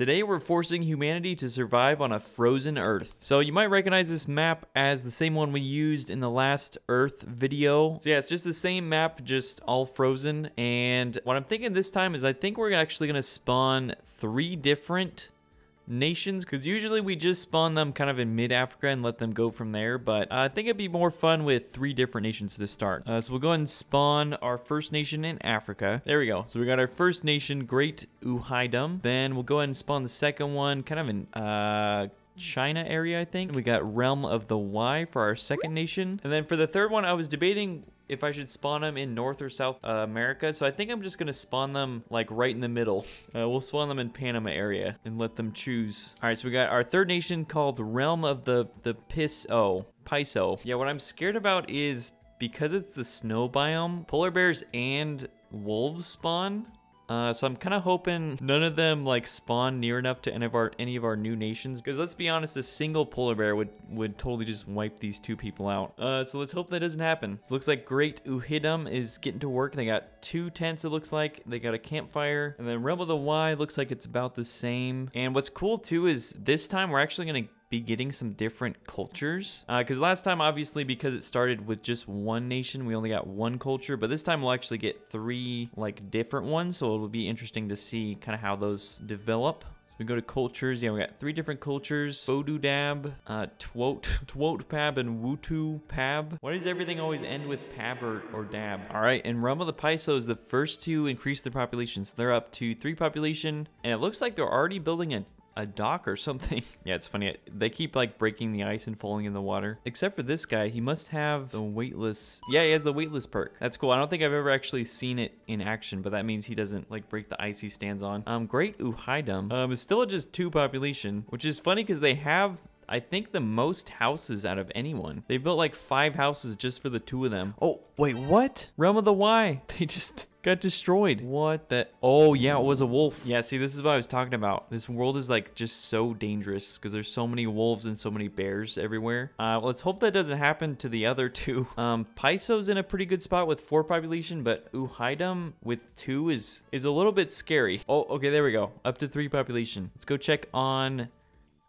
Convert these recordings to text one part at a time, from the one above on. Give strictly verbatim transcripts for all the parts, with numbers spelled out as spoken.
Today we're forcing humanity to survive on a frozen Earth. So you might recognize this map as the same one we used in the last Earth video. So yeah, it's just the same map, just all frozen. And what I'm thinking this time is I think we're actually gonna spawn three different nations, because usually we just spawn them kind of in mid-Africa and let them go from there, but uh, I think it'd be more fun with three different nations to start. Uh, so we'll go ahead and spawn our first nation in Africa. There we go. So we got our first nation, Great Uhidum. Then we'll go ahead and spawn the second one, kind of in uh, China area, I think. We got Realm of the Y for our second nation. And then for the third one, I was debating if I should spawn them in North or South uh, America. So I think I'm just gonna spawn them like right in the middle. Uh, we'll spawn them in Panama area and let them choose. All right, so we got our third nation called Realm of the the Paiso. Paiso. Yeah, what I'm scared about is because it's the snow biome, polar bears and wolves spawn. Uh, so I'm kind of hoping none of them like spawn near enough to any of our any of our new nations, because let's be honest, a single polar bear would would totally just wipe these two people out. Uh, so let's hope that doesn't happen. So looks like Great Uhidum is getting to work. They got two tents. It looks like they got a campfire, and then Realm of the Y looks like it's about the same. And what's cool too is this time we're actually gonna be getting some different cultures, because uh, last time obviously because it started with just one nation we only got one culture, but this time we'll actually get three like different ones, so it'll be interesting to see kind of how those develop. So we go to cultures. Yeah, we got three different cultures: Fodu Dab, uh, Twot twot pab, and Wootoo Pab. Why does everything always end with pab or, or dab? All right, and Realm of the Paiso is the first to increase their population, so they're up to three population, and it looks like they're already building a a dock or something. Yeah, it's funny. They keep like breaking the ice and falling in the water. Except for this guy, he must have the weightless. Yeah, he has the weightless perk. That's cool. I don't think I've ever actually seen it in action, but that means he doesn't like break the ice he stands on. Um, Great Uhidum um, is still just two population, which is funny because they have, I think, the most houses out of anyone. They built like five houses just for the two of them. Oh, wait, what? Realm of the Y. They just got destroyed. What the? Oh yeah, it was a wolf. Yeah, see, this is what I was talking about. This world is like just so dangerous because there's so many wolves and so many bears everywhere. Uh, let's hope that doesn't happen to the other two. Um, Paiso's in a pretty good spot with four population, but Uhidum with two is is a little bit scary. Oh, okay, there we go. Up to three population. Let's go check on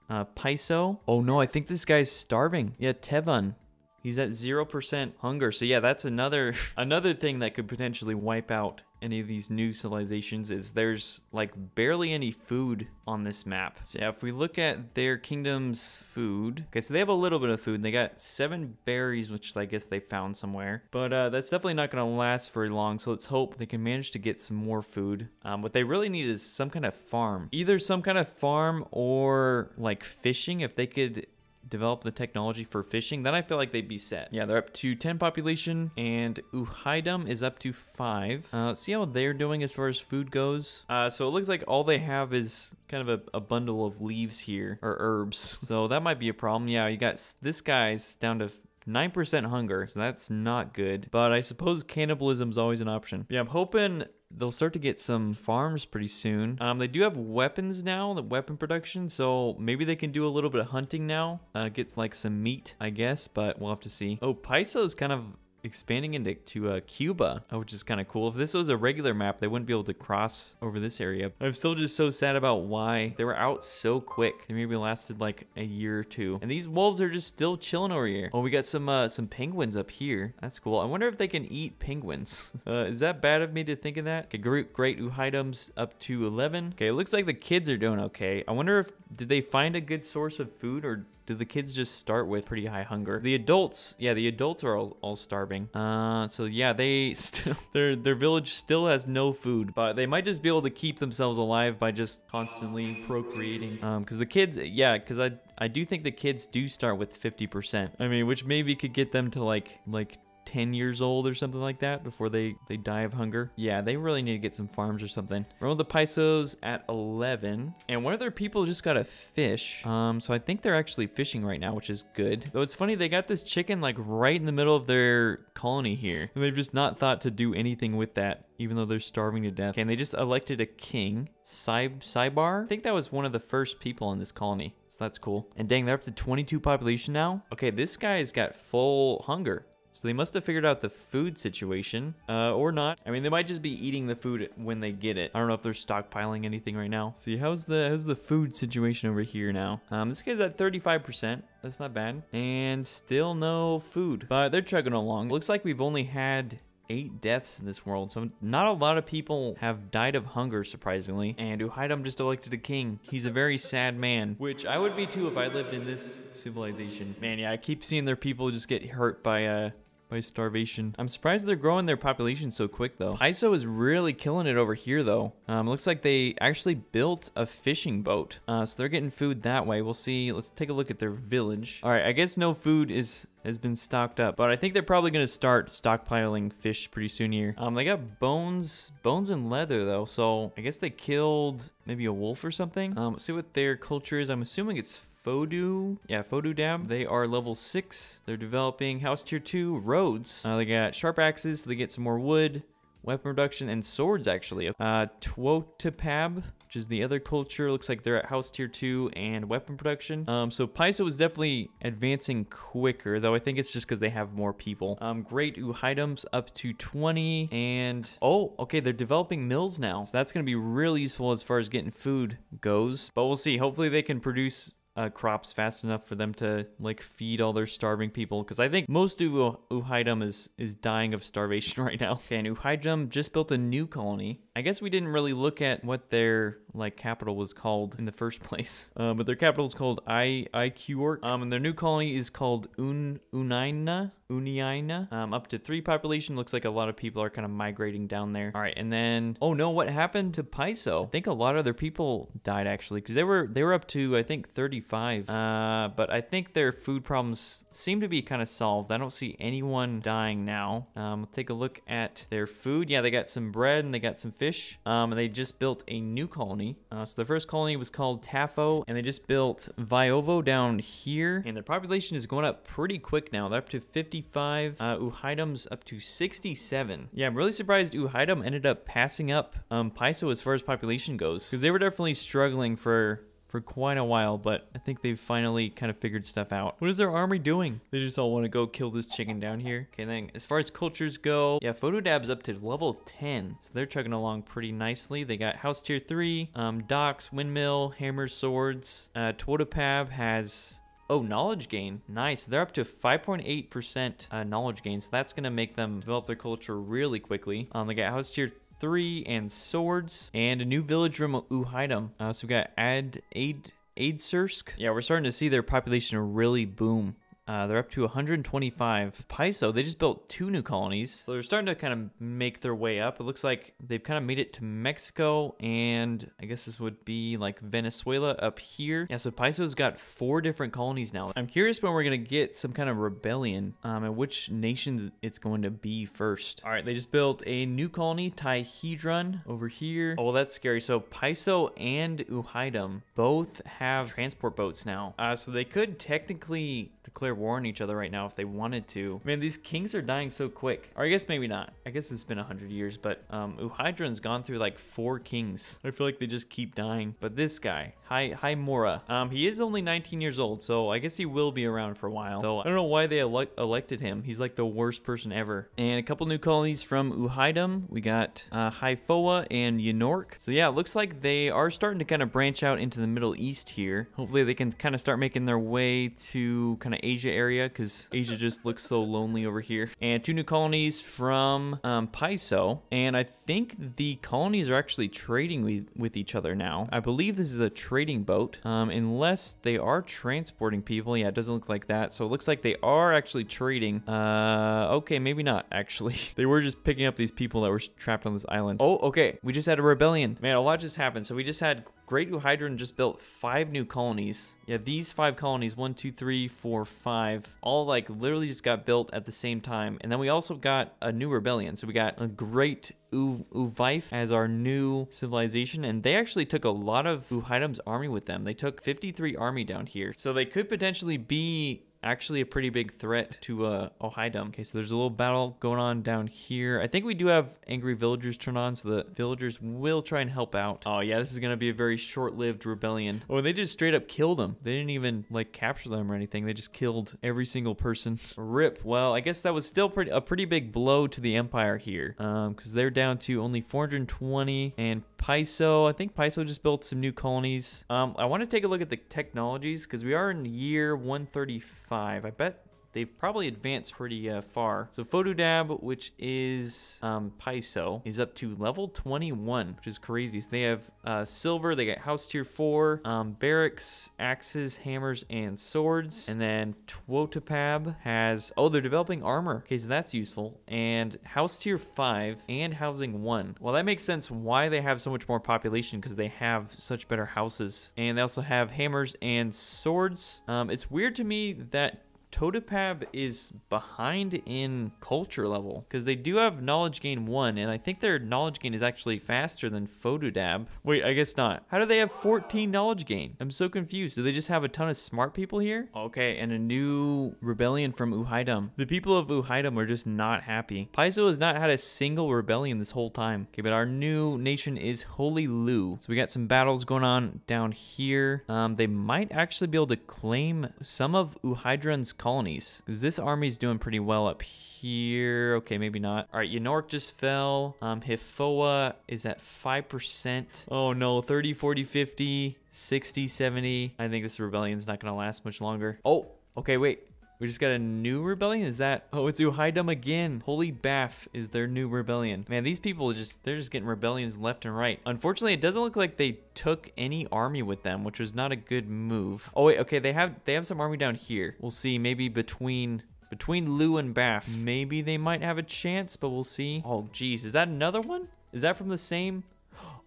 uh, Paiso. Oh no, I think this guy's starving. Yeah, Tevun. He's at zero percent hunger. So yeah, that's another another thing that could potentially wipe out any of these new civilizations is there's like barely any food on this map. So yeah, if we look at their kingdom's food, okay, so they have a little bit of food and they got seven berries, which I guess they found somewhere, but uh, that's definitely not gonna last very long. So let's hope they can manage to get some more food. Um, what they really need is some kind of farm, either some kind of farm or like fishing. If they could develop the technology for fishing, then I feel like they'd be set. Yeah, they're up to ten population, and Uhidum is up to five. Uh, let's see how they're doing as far as food goes. Uh, so it looks like all they have is kind of a, a bundle of leaves here, or herbs. So that might be a problem. Yeah, you got this guy's down to nine percent hunger, so that's not good. But I suppose cannibalism's always an option. Yeah, I'm hoping they'll start to get some farms pretty soon. Um, they do have weapons now, the weapon production, so maybe they can do a little bit of hunting now. Uh, gets like some meat, I guess, but we'll have to see. Oh, Paiso's kind of expanding into to, uh, Cuba, which is kind of cool. If this was a regular map, they wouldn't be able to cross over this area. I'm still just so sad about why they were out so quick. They maybe lasted like a year or two. And these wolves are just still chilling over here. Oh, we got some uh, some penguins up here. That's cool. I wonder if they can eat penguins. Uh, is that bad of me to think of that? Okay, Great, great Uhidum's up to eleven. Okay, it looks like the kids are doing okay. I wonder if, did they find a good source of food, or do the kids just start with pretty high hunger? The adults, yeah, the adults are all, all starving. Uh, so yeah, they still, their their village still has no food, but they might just be able to keep themselves alive by just constantly procreating. Um, because the kids, yeah, because I I do think the kids do start with fifty percent. I mean, which maybe could get them to like like ten years old or something like that before they they die of hunger. Yeah, they really need to get some farms or something. Realm of the Paiso's at eleven, and one of their people just got a fish. Um, so I think they're actually fishing right now, which is good. Though it's funny, they got this chicken like right in the middle of their colony here, and they've just not thought to do anything with that, even though they're starving to death. Okay, and they just elected a king, Cybar. I think that was one of the first people in this colony, so that's cool. And dang, they're up to twenty-two population now. Okay, this guy's got full hunger. So they must have figured out the food situation, uh, or not. I mean, they might just be eating the food when they get it. I don't know if they're stockpiling anything right now. See, how's the how's the food situation over here now? Um, this guy's at thirty-five percent. That's not bad. And still no food. But they're chugging along. Looks like we've only had eight deaths in this world, so not a lot of people have died of hunger, surprisingly. And Uhidum just elected a king. He's a very sad man, which I would be too if I lived in this civilization. Man, yeah, I keep seeing their people just get hurt by, uh, by starvation. I'm surprised they're growing their population so quick, though. Paiso is really killing it over here, though. Um, looks like they actually built a fishing boat, uh, so they're getting food that way. We'll see. Let's take a look at their village. All right, I guess no food is... has been stocked up, but I think they're probably gonna start stockpiling fish pretty soon here. Um, they got bones, bones and leather though, so I guess they killed maybe a wolf or something. Um, let's see what their culture is. I'm assuming it's Fodu, yeah, Fodu dab. They are level six. They're developing house tier two roads. Uh, they got sharp axes, so they get some more wood, weapon reduction, and swords actually. Uh, Twot twot pab, which is the other culture. Looks like they're at house tier two and weapon production. Um, so Paiso is definitely advancing quicker, though I think it's just because they have more people. Um, Great Uhidum's up to twenty, and oh, okay, they're developing mills now. So that's gonna be really useful as far as getting food goes. But we'll see. Hopefully they can produce Uh, crops fast enough for them to like feed all their starving people, because I think most of uh, Uhidum is is dying of starvation right now. Okay, and Uhidum just built a new colony. I guess we didn't really look at what their like capital was called in the first place, uh, but their capital is called I Iqork. Um, and their new colony is called Un Unaina Uniaina. Um, up to three population. Looks like a lot of people are kind of migrating down there. All right, and then oh no, what happened to Paiso? I think a lot of their people died actually, because they were they were up to I think thirty-five. Uh, but I think their food problems seem to be kind of solved. I don't see anyone dying now. Um, we'll take a look at their food. Yeah, they got some bread and they got some fish. Um, and they just built a new colony. Uh, so the first colony was called Tafo, and they just built Viovo down here. And their population is going up pretty quick now. They're up to fifty-five. Uh, Uhidum's up to sixty-seven. Yeah, I'm really surprised Uhidum ended up passing up um, Paiso as far as population goes, because they were definitely struggling for... for quite a while, but I think they've finally kind of figured stuff out. What is their army doing? They just all want to go kill this chicken down here. Okay, then as far as cultures go, yeah, Fodu dab's up to level ten, so they're chugging along pretty nicely. They got house tier three, um, docks, windmill, hammers, swords. Uh, Twotapab has... oh, knowledge gain. Nice. They're up to five point eight percent uh, knowledge gain, so that's going to make them develop their culture really quickly. Um, they got house tier three and swords, and a new village from Uhidum. Uh, so we've got Ad Aid Aidsursk. Yeah, we're starting to see their population really boom. Uh, they're up to one hundred twenty-five. Paiso, they just built two new colonies, so they're starting to kind of make their way up. It looks like they've kind of made it to Mexico, and I guess this would be like Venezuela up here. Yeah, so Paiso's got four different colonies now. I'm curious when we're gonna get some kind of rebellion, um, and which nation it's going to be first. All right, they just built a new colony, Uhydron, over here. Oh, that's scary. So Paiso and Uhidum both have transport boats now, uh, so they could technically declare war on each other right now if they wanted to. Man, these kings are dying so quick. Or I guess maybe not. I guess it's been a hundred years, but um, Uhydron's gone through like four kings. I feel like they just keep dying. But this guy, Hi Hi Mora, um, he is only nineteen years old, so I guess he will be around for a while. Though I don't know why they ele elected him. He's like the worst person ever. And a couple new colonies from Uhidum. We got uh, Haifoa and Yunork. So yeah, it looks like they are starting to kind of branch out into the Middle East here. Hopefully they can kind of start making their way to kind of Asia area, because Asia just looks so lonely over here. And two new colonies from um, Paiso, and I think the colonies are actually trading with, with each other now. I believe this is a trading boat, um, unless they are transporting people. Yeah, it doesn't look like that, so it looks like they are actually trading. Uh, okay, maybe not, actually. They were just picking up these people that were trapped on this island. Oh, okay, we just had a rebellion. Man, a lot just happened. So we just had Great Uhydron just built five new colonies. Yeah, these five colonies, one, two, three, four, five, all like literally just got built at the same time. And then we also got a new rebellion. So we got a Great U Uvife as our new civilization. And they actually took a lot of Uhidum's army with them. They took fifty-three army down here. So they could potentially be actually a pretty big threat to uh, Uhidum. Okay, so there's a little battle going on down here. I think we do have angry villagers turn on, so the villagers will try and help out. Oh yeah, this is gonna be a very short-lived rebellion. Oh, they just straight up killed them. They didn't even like capture them or anything. They just killed every single person. Rip. Well, I guess that was still pretty a pretty big blow to the empire here, um, because they're down to only four hundred twenty. And Paiso, I think Paiso just built some new colonies. Um, I want to take a look at the technologies because we are in year one thirty-five. I bet they've probably advanced pretty uh, far. So Fodu dab, which is um, Paiso, is up to level twenty-one, which is crazy. So they have uh, silver, they got house tier four, um, barracks, axes, hammers, and swords. And then Twot twot pab has, oh, they're developing armor. Okay, so that's useful. And house tier five and housing one. Well, that makes sense why they have so much more population because they have such better houses. And they also have hammers and swords. Um, it's weird to me that Totopab is behind in culture level because they do have knowledge gain one, and I think their knowledge gain is actually faster than Fodudab. Wait, I guess not. How do they have fourteen knowledge gain? I'm so confused. Do they just have a ton of smart people here? Okay, and a new rebellion from Uhidum. The people of Uhidum are just not happy. Paiso has not had a single rebellion this whole time. Okay, but our new nation is Holy Lu. So we got some battles going on down here. Um, they might actually be able to claim some of Uhydron's colonies because this army's doing pretty well up here. Okay, maybe not. All right, Ynork just fell. Um, Hifoa is at five percent. Oh no, thirty, forty, fifty, sixty, seventy. I think this rebellion's not gonna last much longer. Oh, okay, wait. We just got a new rebellion? Is that? Oh, it's Uhidum again. Holy Baff is their new rebellion. Man, these people just, they're just getting rebellions left and right. Unfortunately, it doesn't look like they took any army with them, which was not a good move. Oh wait, okay, they have they have some army down here. We'll see, maybe between between Lu and Baff. Maybe they might have a chance, but we'll see. Oh geez, is that another one? Is that from the same?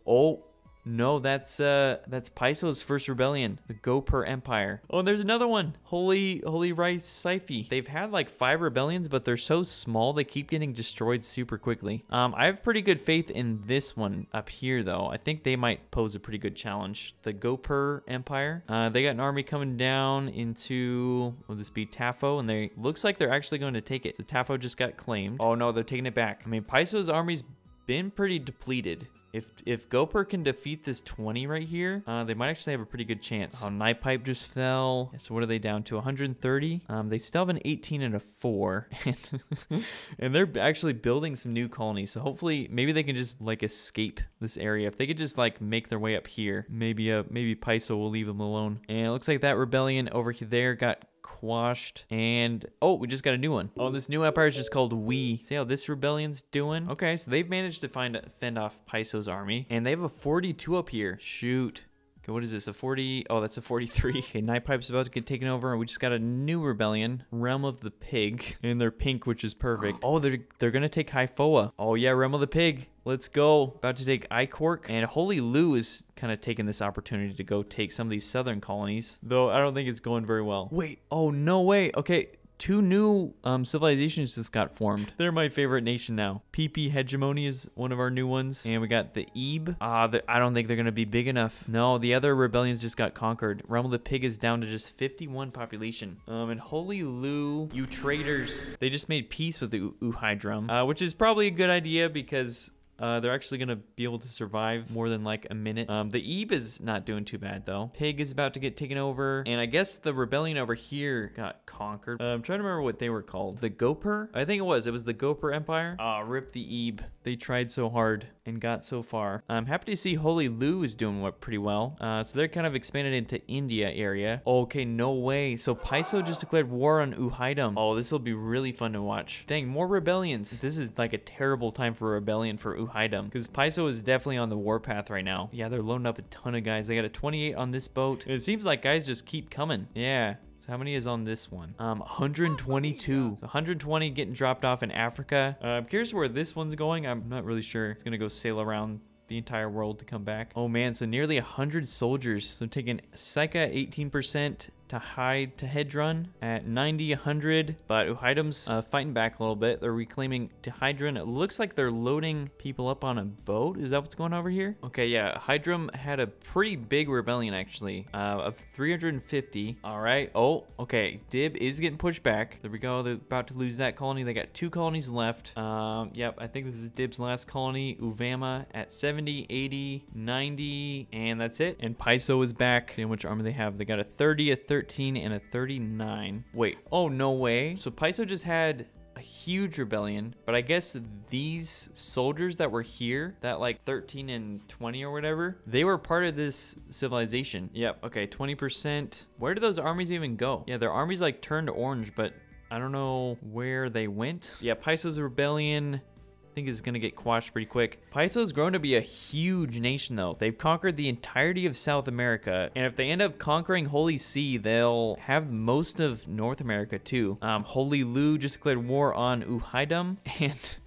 Oh, no, that's uh, that's Paiso's first rebellion, the Gopur Empire. Oh, and there's another one, Holy Holy Rice Siphi. They've had like five rebellions, but they're so small they keep getting destroyed super quickly. Um, I have pretty good faith in this one up here though. I think they might pose a pretty good challenge. The Gopur Empire. Uh, they got an army coming down into, will this be Tafo? And they looks like they're actually going to take it. So Tafo just got claimed. Oh no, they're taking it back. I mean, Paiso's army's been pretty depleted. If if Gopur can defeat this twenty right here, uh, they might actually have a pretty good chance. Oh, Nightpipe just fell. So what are they down to? one hundred thirty. Um, they still have an eighteen and a four, and, and they're actually building some new colonies. So hopefully, maybe they can just like escape this area. If they could just like make their way up here, maybe uh maybe Paiso will leave them alone. And it looks like that rebellion over there got quashed. And oh, we just got a new one. Oh, this new empire is just called We. See how this rebellion's doing? Okay, so they've managed to find fend off Paiso's army, and they have a forty-two up here. Shoot. Okay, what is this, a forty? Oh, that's a forty-three. Okay, Nightpipe's about to get taken over, and we just got a new rebellion, Realm of the Pig, and they're pink, which is perfect. Oh, they're they're gonna take Haifoa. Oh yeah, Realm of the Pig. Let's go. About to take I-Cork, and Holy Lu is kind of taking this opportunity to go take some of these southern colonies, though I don't think it's going very well. Wait, oh no way. Okay, two new um, civilizations just got formed. They're my favorite nation now. P P Hegemony is one of our new ones. And we got the Ebe. Ah, uh, I don't think they're going to be big enough. No, the other rebellions just got conquered. Realm of the Pig is down to just fifty-one population. Um, and Holy Lu, you traitors. They just made peace with the Uhydrum, uh, which is probably a good idea because Uh, they're actually going to be able to survive more than like a minute. Um, the Ebe is not doing too bad though. Pig is about to get taken over. And I guess the rebellion over here got conquered. Uh, I'm trying to remember what they were called. The Gopur? I think it was. It was the Gopur Empire. Ah, uh, rip the Ebe. They tried so hard and got so far. I'm happy to see Holy Lu is doing what pretty well. Uh, so they're kind of expanded into India area. Okay, no way. So Paiso just declared war on Uhidum. Oh, this will be really fun to watch. Dang, more rebellions. This is like a terrible time for a rebellion for Uhidum because Paiso is definitely on the warpath right now. Yeah, they're loading up a ton of guys. They got a twenty-eight on this boat. And it seems like guys just keep coming. Yeah. So how many is on this one? Um, one hundred twenty-two. So one hundred twenty getting dropped off in Africa. Uh, I'm curious where this one's going. I'm not really sure. It's gonna go sail around the entire world to come back. Oh man, so nearly one hundred soldiers. So I'm taking Psyche eighteen percent, to hide to Hedron at ninety, one hundred, but Uhidum's uh, fighting back a little bit. They're reclaiming to Hydron. It looks like they're loading people up on a boat. Is that what's going on over here? Okay, yeah, Hydrum had a pretty big rebellion actually, uh, of three hundred fifty. All right, oh, okay, Dib is getting pushed back. There we go, they're about to lose that colony. They got two colonies left. Um, yep, I think this is Dib's last colony. Uvama at seventy, eighty, ninety, and that's it. And Paiso is back. See how much armor they have. They got a thirty, a thirteen, and a thirty-nine. Wait, oh, no way. So Paiso just had a huge rebellion, but I guess these soldiers that were here, that like thirteen and twenty or whatever, they were part of this civilization. Yep, okay, twenty percent. Where do those armies even go? Yeah, their armies like turned orange, but I don't know where they went. Yeah, Paiso's rebellion, I think, is gonna get quashed pretty quick. Paiso's grown to be a huge nation though. They've conquered the entirety of South America, and if they end up conquering Holy See, they'll have most of North America too. Um, Holy Lu just declared war on Uhidum, and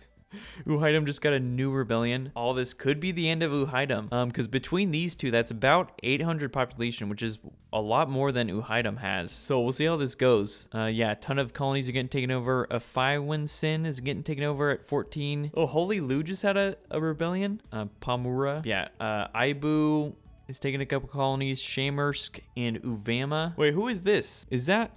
Uhidum just got a new rebellion. All this could be the end of Uhidum, um, because between these two, that's about eight hundred population, which is a lot more than Uhidum has. So we'll see how this goes. Uh, yeah, a ton of colonies are getting taken over. Afaiwensin is getting taken over at fourteen. Oh, Holy Lu just had a, a rebellion. Uh, Pomura, yeah, uh, Aibu is taking a couple colonies. Shamersk and Uvama. Wait, who is this? Is that?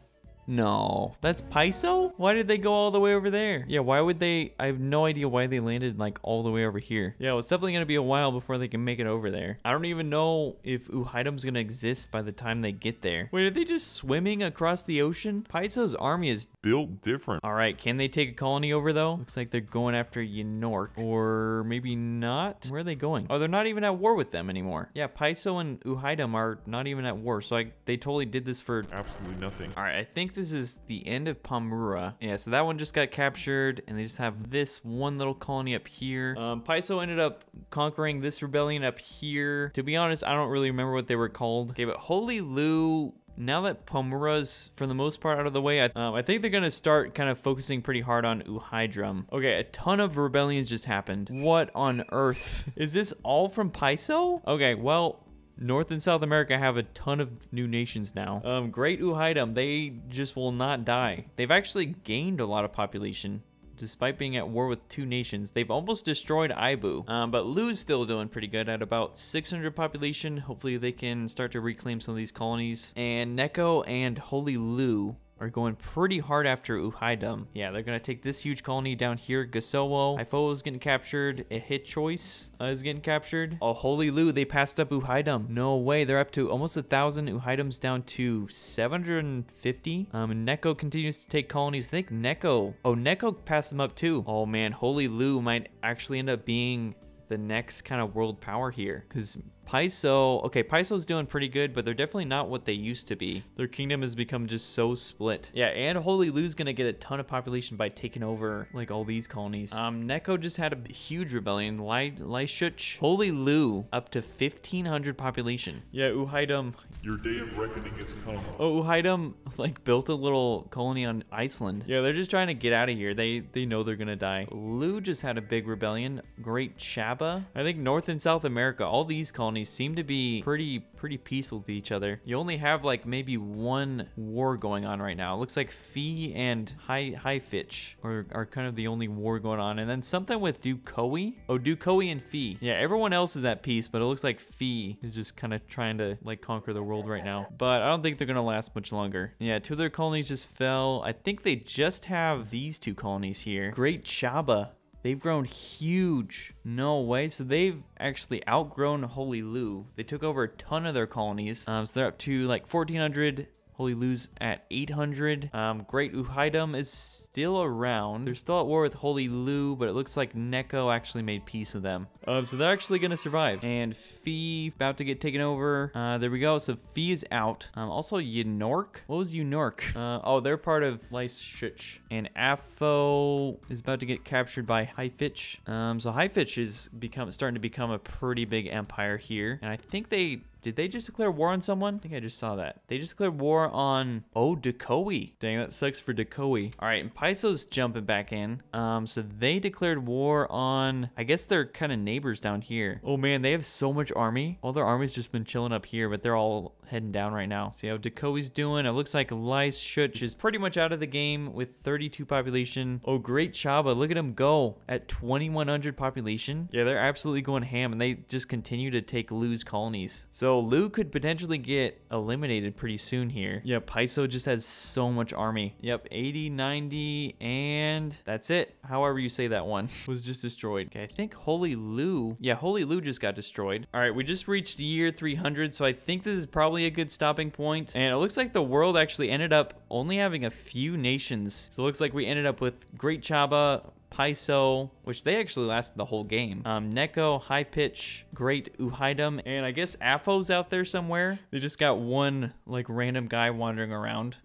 No, that's Paiso? Why did they go all the way over there? Yeah, why would they? I have no idea why they landed like all the way over here. Yeah, well, it's definitely gonna be a while before they can make it over there. I don't even know if Uhidum's gonna exist by the time they get there. Wait, are they just swimming across the ocean? Paiso's army is built different. All right, can they take a colony over though? Looks like they're going after Yenork, or maybe not. Where are they going? Oh, they're not even at war with them anymore. Yeah, Paiso and Uhidum are not even at war, so I, they totally did this for absolutely nothing. All right, I think this is the end of Pomura. Yeah, so that one just got captured, and they just have this one little colony up here. Um, Paiso ended up conquering this rebellion up here. To be honest, I don't really remember what they were called. Okay, but Holy Lu, now that Pomura's for the most part out of the way, I, um, I think they're gonna start kind of focusing pretty hard on Uhydrum. Okay, a ton of rebellions just happened. What on earth? Is this all from Paiso? Okay, well, North and South America have a ton of new nations now. Um, Great Uhidum, they just will not die. They've actually gained a lot of population, despite being at war with two nations. They've almost destroyed Aibu, um, but Lu's still doing pretty good at about six hundred population. Hopefully they can start to reclaim some of these colonies. And Neko and Holy Lu are going pretty hard after Uhidum. Yeah, they're gonna take this huge colony down here. Gasowo, Haifo is getting captured. A hit choice uh, is getting captured. Oh, Holy Lu, they passed up Uhidum. No way, they're up to almost a thousand. Uhidum's down to seven hundred fifty. Um, and Neko continues to take colonies. I think Neko, oh, Neko passed them up too. Oh man, Holy Lu might actually end up being the next kind of world power here, because Paiso, okay, Paiso's doing pretty good, but they're definitely not what they used to be. Their kingdom has become just so split. Yeah, and Holy Lu's gonna get a ton of population by taking over like all these colonies. Um, Neko just had a huge rebellion. Lyshuch, Holy Lu up to fifteen hundred population. Yeah, Uhidum, your day of reckoning is coming. Oh, Uhidum like built a little colony on Iceland. Yeah, they're just trying to get out of here. They they know they're gonna die. Lu just had a big rebellion. Great Shabba. I think North and South America, all these colonies seem to be pretty pretty peaceful to each other. You only have like maybe one war going on right now. It looks like Fee and Hi Haifich are, are kind of the only war going on, and then something with Dakoe. Oh, Dakoe and Fee. Yeah, everyone else is at peace, but it looks like Fee is just kind of trying to like conquer the world right now, but I don't think they're gonna last much longer. Yeah, two of their colonies just fell. I think they just have these two colonies here. Great Shabba, they've grown huge. No way. So they've actually outgrown Holy Lu. They took over a ton of their colonies. Um, so they're up to like fourteen hundred. Holy Lu's at eight hundred. Um, Great Uhidum is still around. They're still at war with Holy Lu, but it looks like Neko actually made peace with them. Um, so they're actually gonna survive. And Fee about to get taken over. Uh, there we go. So Fee is out. Um, also Yenork. What was Yenork? Uh, oh, they're part of Lyshuch. And Afo is about to get captured by Haifich. Um, so Haifich is become starting to become a pretty big empire here. And I think they Did they just declare war on someone? I think I just saw that. They just declared war on, oh, Dakoe. Dang, that sucks for Dakoe. All right, and Paiso's jumping back in. Um, so they declared war on, I guess they're kind of neighbors down here. Oh man, they have so much army. All their army's just been chilling up here, but they're all heading down right now. See how Dakoe's doing. It looks like Lyshuch is pretty much out of the game with thirty-two population. Oh, Great Shabba, look at him go at twenty-one hundred population. Yeah, they're absolutely going ham, and they just continue to take Lu's colonies. So So Lu could potentially get eliminated pretty soon here. Yeah, Paiso just has so much army. Yep, eighty, ninety, and that's it. However you say that one was just destroyed. Okay, I think Holy Lu. Yeah, Holy Lu just got destroyed. All right, we just reached year three hundred, so I think this is probably a good stopping point. And it looks like the world actually ended up only having a few nations. So it looks like we ended up with Great Shabba, Paiso, which they actually lasted the whole game. Um, Neko, Haifich, Great Uhidum, and I guess Afo's out there somewhere. They just got one like random guy wandering around.